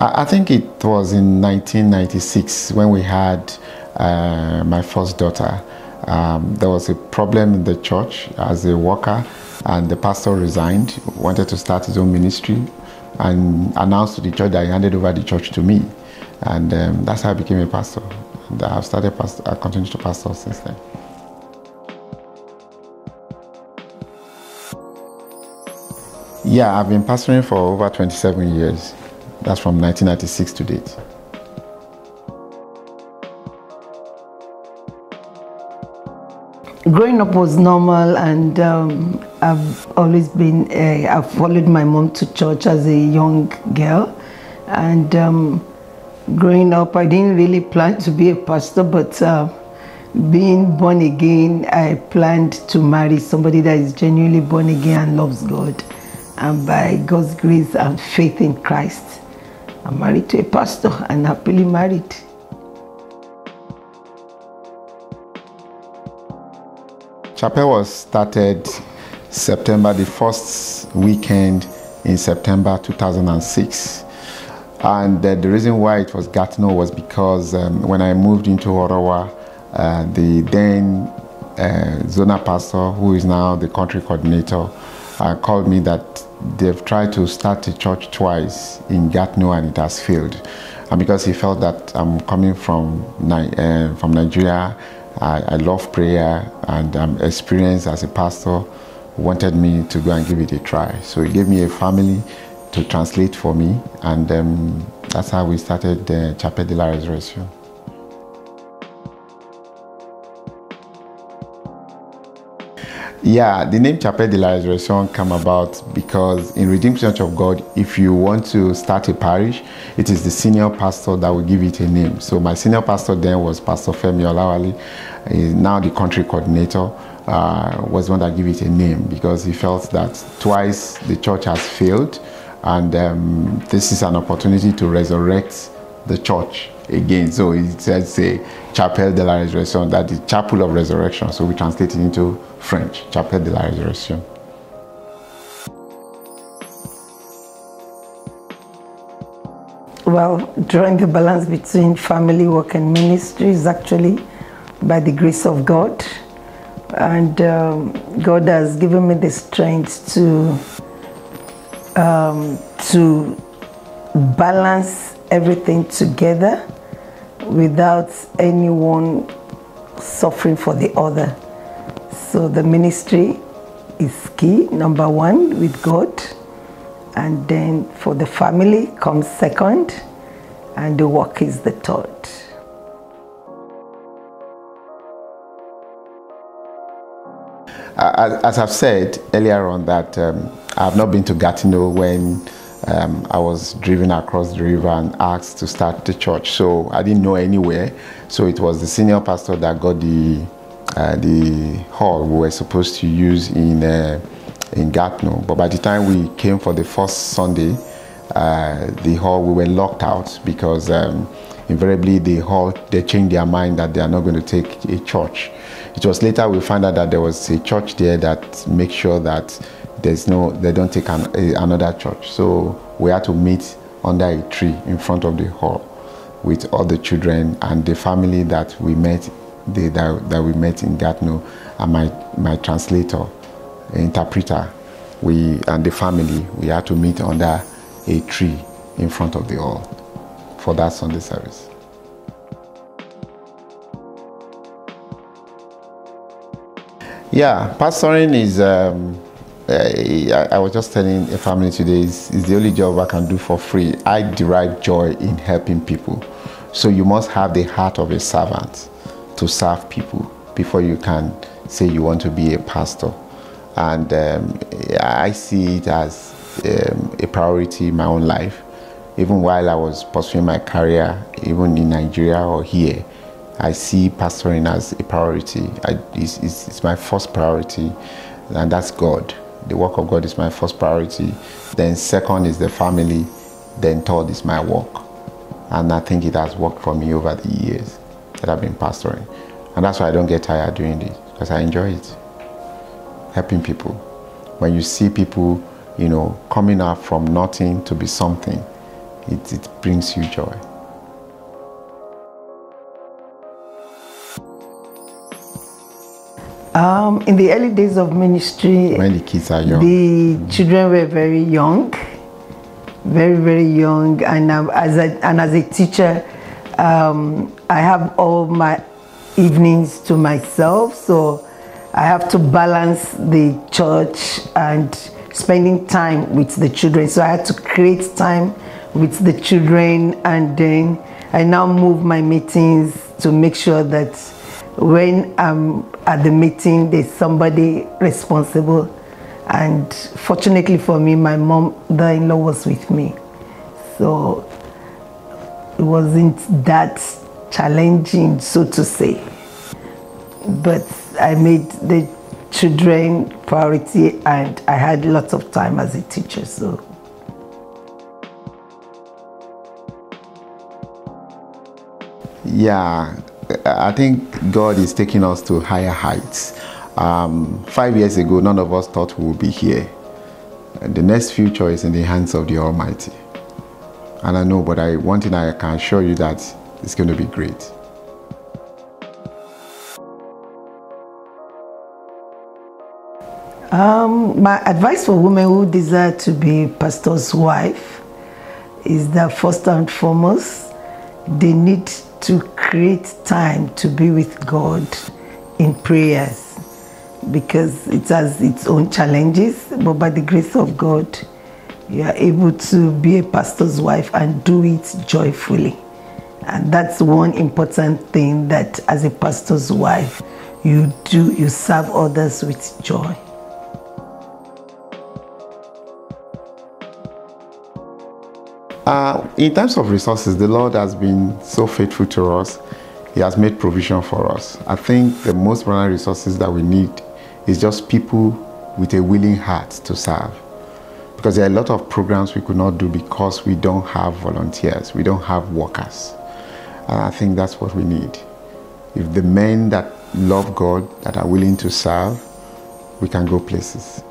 I think it was in 1996 when we had my first daughter. There was a problem in the church as a worker, and the pastor resigned, wanted to start his own ministry, and announced to the church that he handed over the church to me. And that's how I became a pastor. And I've started, I continued to pastor since then. Yeah, I've been pastoring for over 27 years. That's from 1996 to date. Growing up was normal, and I've always been, I've followed my mom to church as a young girl. And growing up, I didn't really plan to be a pastor, but being born again, I planned to marry somebody that is genuinely born again and loves God. And by God's grace and faith in Christ, I'm married to a pastor and happily married. Chapelle was started September, the first weekend in September 2006. And the reason why it was Gatineau was because when I moved into Orawa, the then Zona Pastor, who is now the country coordinator, called me that they've tried to start a church twice in Gatineau and it has failed. And because he felt that I'm coming from Nigeria, I love prayer and I'm experienced as a pastor, wanted me to go and give it a try. So he gave me a family to translate for me, and that's how we started Chapelle de la Résurrection. Yeah, the name Chapelle de la Résurrection came about because in Redeemed Church of God, if you want to start a parish, it is the senior pastor that will give it a name. So my senior pastor then was Pastor Femi Olawali, he's now the country coordinator, was the one that gave it a name because he felt that twice the church has failed, and this is an opportunity to resurrect the church again. So it says Chapelle de la Résurrection, that is Chapel of Resurrection. So we translate it into French, Chapelle de la Résurrection. Well, drawing the balance between family work and ministry is actually by the grace of God. And God has given me the strength to balance everything together without anyone suffering for the other. So the ministry is key, number one, with God, and then for the family comes second, and the work is the third. As I've said earlier on, that I've not been to Gatineau when I was driven across the river and asked to start the church, so I didn't know anywhere. So it was the senior pastor that got the hall we were supposed to use in Gatineau. But by the time we came for the first Sunday, the hall, we were locked out because invariably the hall, they changed their mind that they are not going to take a church. It was later we found out that there was a church there that makes sure that they don't take another church. So we had to meet under a tree in front of the hall with all the children and the family that we met, that we met in Gatineau, and my translator, interpreter, and the family. We had to meet under a tree in front of the hall for that Sunday service. Yeah, pastoring is. I was just telling a family today, is the only job I can do for free. I derive joy in helping people. So you must have the heart of a servant to serve people before you can say you want to be a pastor. And I see it as a priority in my own life. Even while I was pursuing my career, even in Nigeria or here, I see pastoring as a priority. It's my first priority, and that's God. The work of God is my first priority. Then second is the family. Then third is my work. And I think it has worked for me over the years that I've been pastoring. And that's why I don't get tired doing this, because I enjoy it. Helping people. When you see people, you know, coming up from nothing to be something, it brings you joy. In the early days of ministry, when the kids are young, the children were very young, very young. And as a teacher, I have all my evenings to myself, so I have to balance the church and spending time with the children. So I had to create time with the children, and then I now move my meetings to make sure that when I'm at the meeting, there's somebody responsible. And fortunately for me, my mother-in-law was with me. So it wasn't that challenging, so to say. But I made the children priority, and I had lots of time as a teacher. So yeah, I think God is taking us to higher heights. 5 years ago, none of us thought we would be here. The next future is in the hands of the Almighty. And I know, but one thing I can assure you that it's going to be great. My advice for women who desire to be pastor's wife is that first and foremost, they need to create time to be with God in prayers, because it has its own challenges, but by the grace of God, you are able to be a pastor's wife and do it joyfully. And that's one important thing, that as a pastor's wife, you serve others with joy. In terms of resources, the Lord has been so faithful to us. He has made provision for us. I think the most primary resources that we need is just people with a willing heart to serve. Because there are a lot of programs we could not do because we don't have volunteers, we don't have workers. And I think that's what we need. If the men that love God, that are willing to serve, we can go places.